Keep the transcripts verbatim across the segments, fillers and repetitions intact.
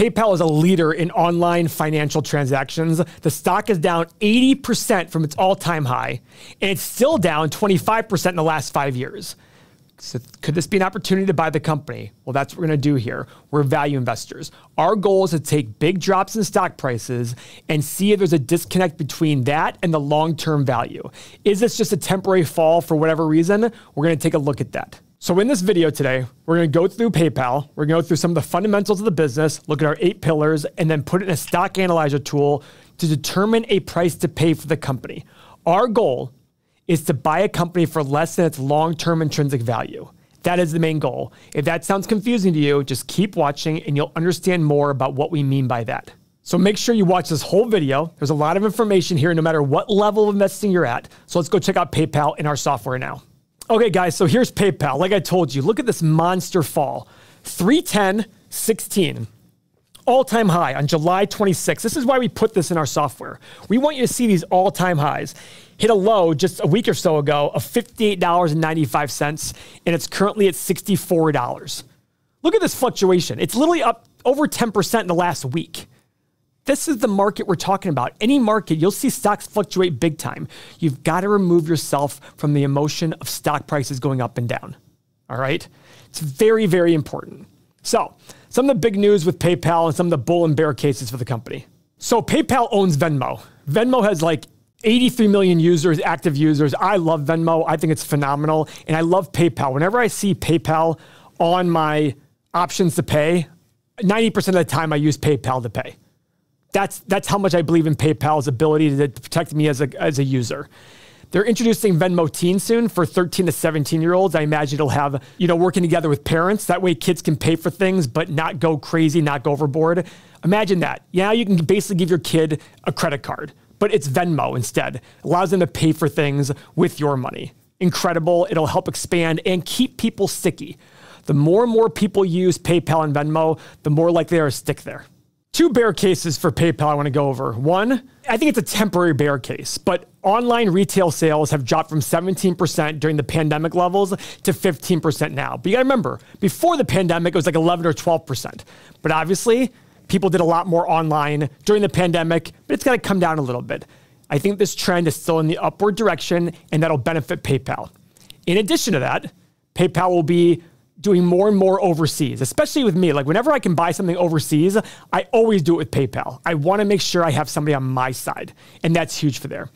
PayPal is a leader in online financial transactions. The stock is down eighty percent from its all-time high, and it's still down twenty-five percent in the last five years. So could this be an opportunity to buy the company? Well, that's what we're going to do here. We're value investors. Our goal is to take big drops in stock prices and see if there's a disconnect between that and the long-term value. Is this just a temporary fall for whatever reason? We're going to take a look at that. So in this video today, we're going to go through PayPal. We're going to go through some of the fundamentals of the business, look at our eight pillars, and then put it in a stock analyzer tool to determine a price to pay for the company. Our goal is to buy a company for less than its long-term intrinsic value. That is the main goal. If that sounds confusing to you, just keep watching and you'll understand more about what we mean by that. So make sure you watch this whole video. There's a lot of information here no matter what level of investing you're at. So let's go check out PayPal in our software now. Okay guys, so here's PayPal. Like I told you, look at this monster fall. three ten sixteen. All-time high on July twenty-sixth. This is why we put this in our software. We want you to see these all-time highs. Hit a low just a week or so ago of fifty-eight ninety-five, and it's currently at sixty-four dollars. Look at this fluctuation. It's literally up over ten percent in the last week. This is the market we're talking about. Any market, you'll see stocks fluctuate big time. You've got to remove yourself from the emotion of stock prices going up and down. All right? It's very, very important. So, some of the big news with PayPal and some of the bull and bear cases for the company. So, PayPal owns Venmo. Venmo has like eighty-three million users, active users. I love Venmo. I think it's phenomenal. And I love PayPal. Whenever I see PayPal on my options to pay, ninety percent of the time I use PayPal to pay. That's, that's how much I believe in PayPal's ability to protect me as a, as a user. They're introducing Venmo Teen soon for thirteen to seventeen year olds. I imagine it'll have, you know, working together with parents. That way kids can pay for things, but not go crazy, not go overboard. Imagine that. Yeah, you can basically give your kid a credit card, but it's Venmo instead. It allows them to pay for things with your money. Incredible. It'll help expand and keep people sticky. The more and more people use PayPal and Venmo, the more likely they are to stick there. Two bear cases for PayPal I want to go over. One, I think it's a temporary bear case, but online retail sales have dropped from seventeen percent during the pandemic levels to fifteen percent now. But you got to remember, before the pandemic, it was like eleven or twelve percent. But obviously, people did a lot more online during the pandemic, but it's got to come down a little bit. I think this trend is still in the upward direction, and that'll benefit PayPal. In addition to that, PayPal will be doing more and more overseas, especially with me. Like whenever I can buy something overseas, I always do it with PayPal. I want to make sure I have somebody on my side, and that's huge for there.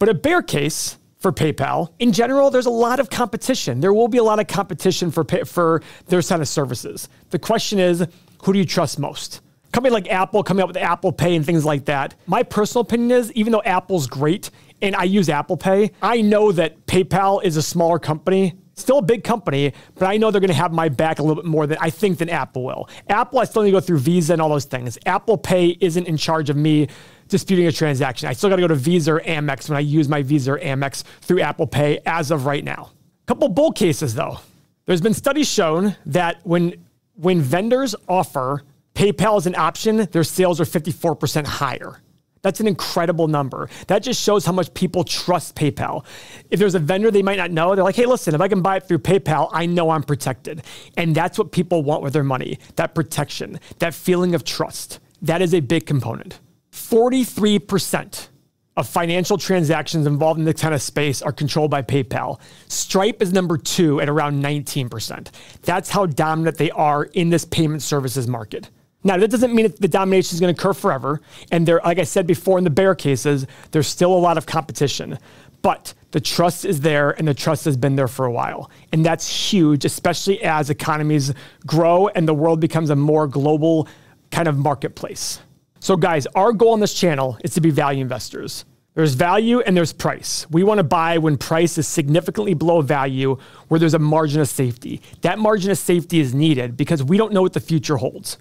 But a bear case for PayPal, in general, there's a lot of competition. There will be a lot of competition for, pay, for their kind of services. The question is, who do you trust most? A company like Apple coming up with Apple Pay and things like that. My personal opinion is, even though Apple's great and I use Apple Pay, I know that PayPal is a smaller company. Still a big company, but I know they're going to have my back a little bit more than I think than Apple will. Apple, I still need to go through Visa and all those things. Apple Pay isn't in charge of me disputing a transaction. I still got to go to Visa or Amex when I use my Visa or Amex through Apple Pay as of right now. Couple bull cases though. There's been studies shown that when, when vendors offer PayPal as an option, their sales are fifty-four percent higher. That's an incredible number. That just shows how much people trust PayPal. If there's a vendor they might not know, they're like, hey, listen, if I can buy it through PayPal, I know I'm protected. And that's what people want with their money, that protection, that feeling of trust. That is a big component. forty-three percent of financial transactions involved in the kind of space are controlled by PayPal. Stripe is number two at around nineteen percent. That's how dominant they are in this payment services market. Now, that doesn't mean that the domination is going to occur forever. And there, like I said before in the bear cases, there's still a lot of competition. But the trust is there, and the trust has been there for a while. And that's huge, especially as economies grow and the world becomes a more global kind of marketplace. So guys, our goal on this channel is to be value investors. There's value and there's price. We want to buy when price is significantly below value, where there's a margin of safety. That margin of safety is needed because we don't know what the future holds.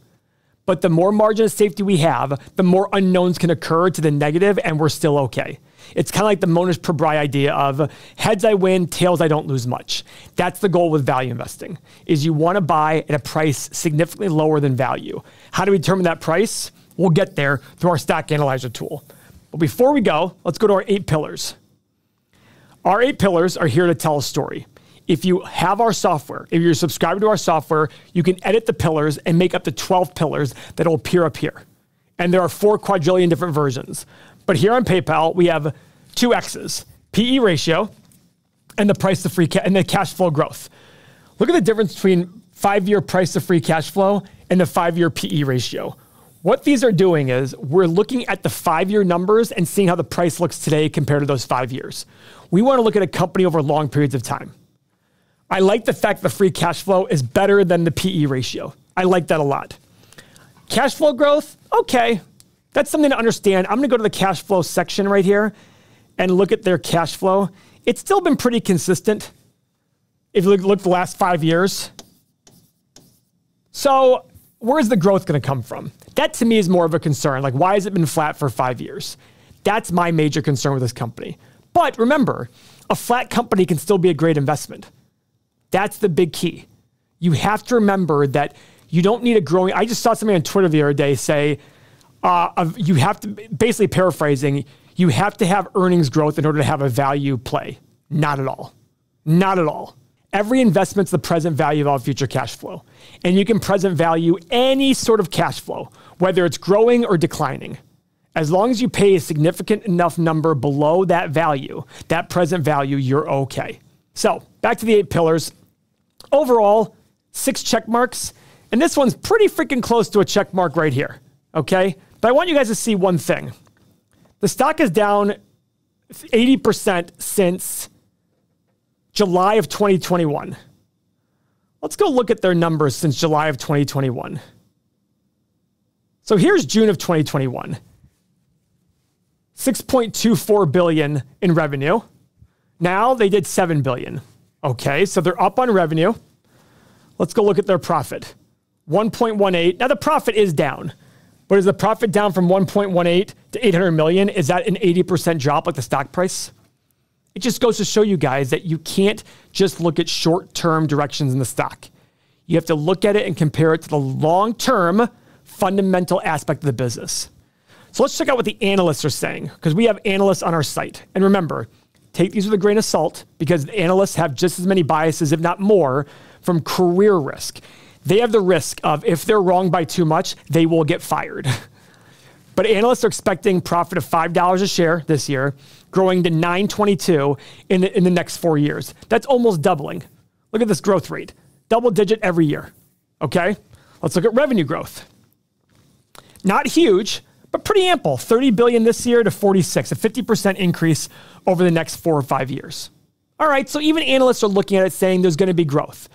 But the more margin of safety we have, the more unknowns can occur to the negative, and we're still okay. It's kind of like the Mohnish Pabrai idea of heads I win, tails I don't lose much. That's the goal with value investing, is you want to buy at a price significantly lower than value. How do we determine that price? We'll get there through our stock analyzer tool. But before we go, let's go to our eight pillars. Our eight pillars are here to tell a story. If you have our software, if you're subscribed to our software, you can edit the pillars and make up the twelve pillars that will appear up here. And there are four quadrillion different versions. But here on PayPal, we have two X's, P E ratio and the price to free cash and the cash flow growth. Look at the difference between five-year price to free cash flow and the five-year P E ratio. What these are doing is we're looking at the five-year numbers and seeing how the price looks today compared to those five years. We want to look at a company over long periods of time. I like the fact the free cash flow is better than the P E ratio. I like that a lot. Cash flow growth, okay. That's something to understand. I'm gonna go to the cash flow section right here and look at their cash flow. It's still been pretty consistent if you look, look at the last five years. So where's the growth gonna come from? That to me is more of a concern. Like, why has it been flat for five years? That's my major concern with this company. But remember, a flat company can still be a great investment. That's the big key. You have to remember that you don't need a growing... I just saw somebody on Twitter the other day say, uh, you have to, basically paraphrasing, you have to have earnings growth in order to have a value play. Not at all. Not at all. Every investment's the present value of all future cash flow. And you can present value any sort of cash flow, whether it's growing or declining. As long as you pay a significant enough number below that value, that present value, you're okay. So back to the eight pillars. Overall, six check marks. And this one's pretty freaking close to a check mark right here, okay? But I want you guys to see one thing. The stock is down eighty percent since July of twenty twenty-one. Let's go look at their numbers since July of twenty twenty-one. So here's June of twenty twenty-one. six point two four billion dollars in revenue. Now they did seven billion dollars. Okay, so they're up on revenue. Let's go look at their profit. one point one eight. Now the profit is down, but is the profit down from one point one eight to eight hundred million? Is that an eighty percent drop like the stock price? It just goes to show you guys that you can't just look at short-term directions in the stock. You have to look at it and compare it to the long-term fundamental aspect of the business. So let's check out what the analysts are saying, because we have analysts on our site. And remember, take these with a grain of salt, because the analysts have just as many biases, if not more, from career risk. They have the risk of if they're wrong by too much, they will get fired. But analysts are expecting profit of five dollars a share this year, growing to nine twenty-two in the, in the next four years. That's almost doubling. Look at this growth rate. Double digit every year, okay? Let's look at revenue growth. Not huge, but pretty ample. thirty billion dollars this year to forty-six, a fifty percent increase over the next four or five years. All right, so even analysts are looking at it saying there's gonna be growth.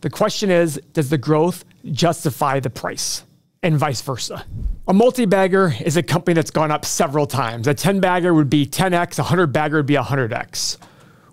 The question is, does the growth justify the price? And vice versa. A multi-bagger is a company that's gone up several times. A ten-bagger would be ten X, a hundred-bagger would be one hundred X.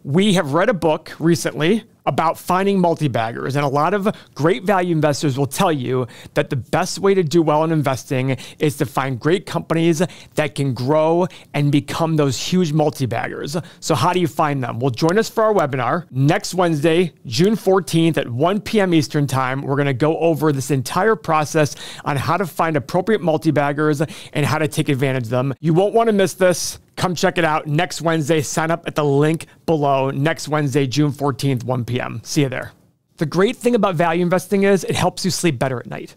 We have read a book recently about finding multi-baggers, and a lot of great value investors will tell you that the best way to do well in investing is to find great companies that can grow and become those huge multi-baggers. So how do you find them? Well, join us for our webinar next Wednesday, June fourteenth at one P M Eastern time. We're gonna go over this entire process on how to find appropriate multi-baggers and how to take advantage of them. You won't wanna miss this. Come check it out next Wednesday. Sign up at the link below next Wednesday, June fourteenth, one P M See you there. The great thing about value investing is it helps you sleep better at night.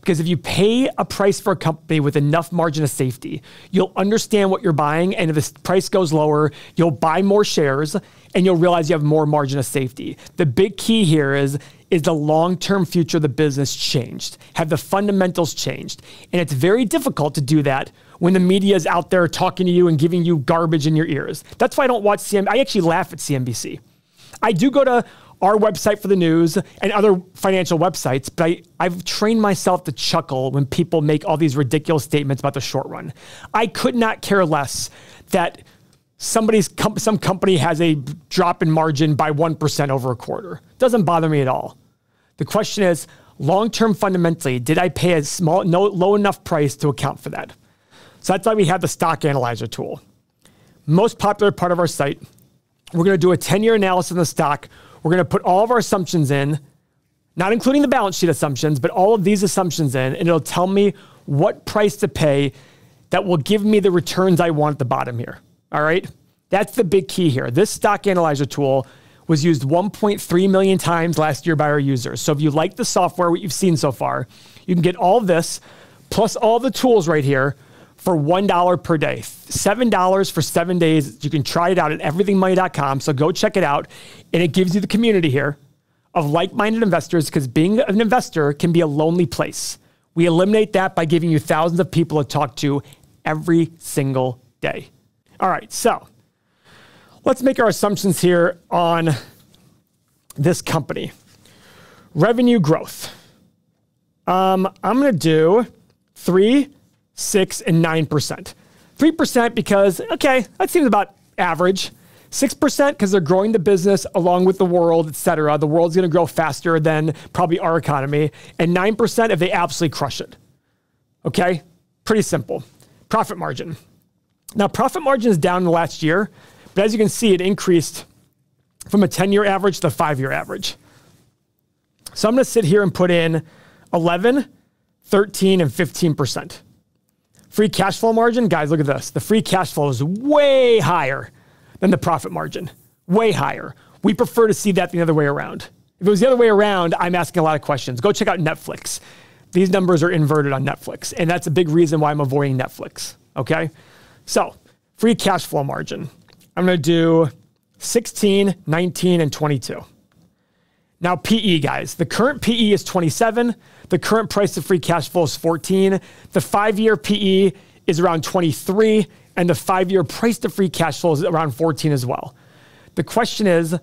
Because if you pay a price for a company with enough margin of safety, you'll understand what you're buying. And if the price goes lower, you'll buy more shares and you'll realize you have more margin of safety. The big key here is, is the long-term future of the business changed? Have the fundamentals changed? And it's very difficult to do that when the media is out there talking to you and giving you garbage in your ears. That's why I don't watch C N B C. I actually laugh at C N B C. I do go to our website for the news and other financial websites, but I, I've trained myself to chuckle when people make all these ridiculous statements about the short run. I could not care less that somebody's com- some company has a drop in margin by one percent over a quarter. Doesn't bother me at all. The question is, long-term fundamentally, did I pay a small, no, low enough price to account for that? So that's why we have the stock analyzer tool. Most popular part of our site. We're gonna do a ten-year analysis of the stock. We're gonna put all of our assumptions in, not including the balance sheet assumptions, but all of these assumptions in, and it'll tell me what price to pay that will give me the returns I want at the bottom here, all right? That's the big key here. This stock analyzer tool was used one point three million times last year by our users. So if you like the software, what you've seen so far, you can get all this plus all the tools right here for one dollar per day, seven dollars for seven days. You can try it out at everything money dot com. So go check it out. And it gives you the community here of like-minded investors, because being an investor can be a lonely place. We eliminate that by giving you thousands of people to talk to every single day. All right, so let's make our assumptions here on this company. Revenue growth. Um, I'm going to do three, six, and nine percent. three percent because, okay, that seems about average. six percent because they're growing the business along with the world, et cetera. The world's going to grow faster than probably our economy. And nine percent if they absolutely crush it. Okay? Pretty simple. Profit margin. Now, profit margin is down in the last year, but as you can see, it increased from a ten-year average to a five-year average. So I'm going to sit here and put in eleven, thirteen, and fifteen percent. Free cash flow margin, guys, look at this. The free cash flow is way higher than the profit margin, way higher. We prefer to see that the other way around. If it was the other way around, I'm asking a lot of questions. Go check out Netflix. These numbers are inverted on Netflix, and that's a big reason why I'm avoiding Netflix, okay? So free cash flow margin. I'm gonna do sixteen, nineteen, and twenty-two. Now P E, guys, the current P E is twenty-seven. The current price of free cash flow is fourteen. The five-year P E is around twenty-three. And the five-year price to free cash flow is around fourteen as well. The question is,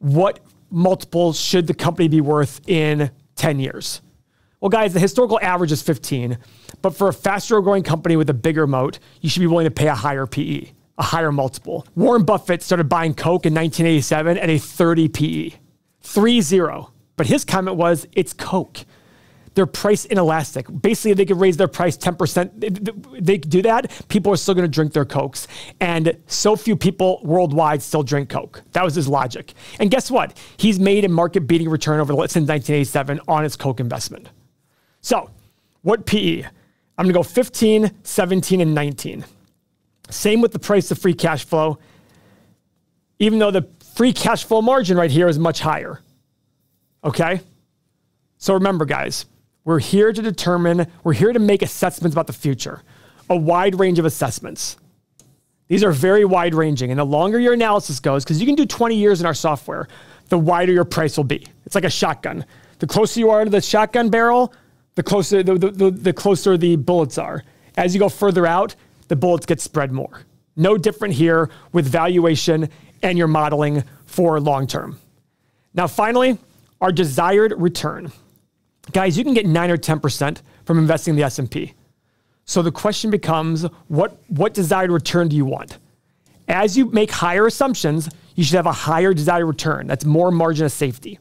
what multiple should the company be worth in ten years? Well, guys, the historical average is fifteen, but for a faster-growing company with a bigger moat, you should be willing to pay a higher P E, a higher multiple. Warren Buffett started buying Coke in nineteen eighty-seven at a thirty P E, three zero. But his comment was, it's Coke. They're price inelastic. Basically, if they could raise their price ten percent. They could do that. People are still going to drink their Cokes. And so few people worldwide still drink Coke. That was his logic. And guess what? He's made a market-beating return over since nineteen eighty-seven on his Coke investment. So what P E? I'm going to go fifteen, seventeen, and nineteen. Same with the price of free cash flow, even though the free cash flow margin right here is much higher. Okay? So remember, guys, we're here to determine, we're here to make assessments about the future, a wide range of assessments. These are very wide ranging. And the longer your analysis goes, because you can do twenty years in our software, the wider your price will be. It's like a shotgun. The closer you are to the shotgun barrel, the closer the, the, the, the closer the bullets are. As you go further out, the bullets get spread more. No different here with valuation and your modeling for long term. Now, finally, our desired return. Guys, you can get nine or ten percent from investing in the S and P. So the question becomes, what, what desired return do you want? As you make higher assumptions, you should have a higher desired return. That's more margin of safety.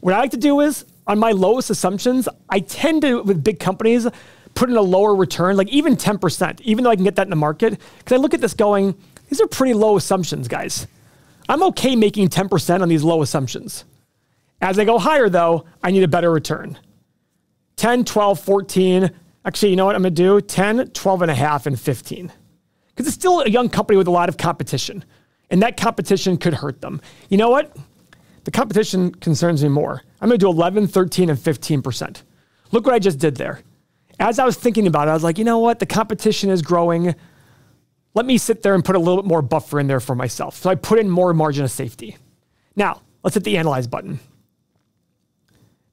What I like to do is, on my lowest assumptions, I tend to, with big companies, put in a lower return, like even ten percent, even though I can get that in the market. Because I look at this going, these are pretty low assumptions, guys. I'm okay making ten percent on these low assumptions. As I go higher, though, I need a better return. ten, twelve, fourteen. Actually, you know what I'm going to do? ten, twelve and a half, and fifteen. Because it's still a young company with a lot of competition. And that competition could hurt them. You know what? The competition concerns me more. I'm going to do eleven, thirteen, and fifteen percent. Look what I just did there. As I was thinking about it, I was like, you know what? The competition is growing. Let me sit there and put a little bit more buffer in there for myself. So I put in more margin of safety. Now, let's hit the analyze button.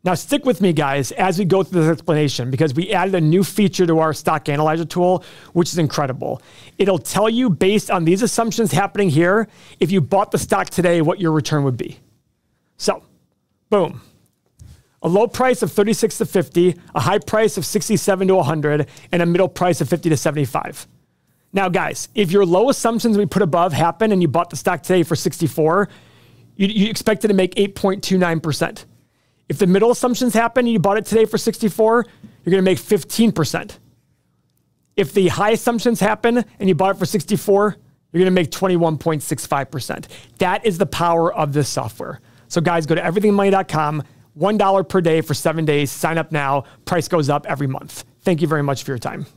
Now, stick with me, guys, as we go through this explanation, because we added a new feature to our stock analyzer tool, which is incredible. It'll tell you, based on these assumptions happening here, if you bought the stock today, what your return would be. So, boom. A low price of thirty-six to fifty, a high price of sixty-seven to one hundred, and a middle price of fifty to seventy-five. Now, guys, if your low assumptions we put above happen and you bought the stock today for sixty-four, you, you expected to make eight point two nine percent. If the middle assumptions happen and you bought it today for sixty-four, you're going to make fifteen percent. If the high assumptions happen and you bought it for sixty-four, you're going to make twenty-one point six five percent. That is the power of this software. So guys, go to everything money dot com, one dollar per day for seven days. Sign up now. Price goes up every month. Thank you very much for your time.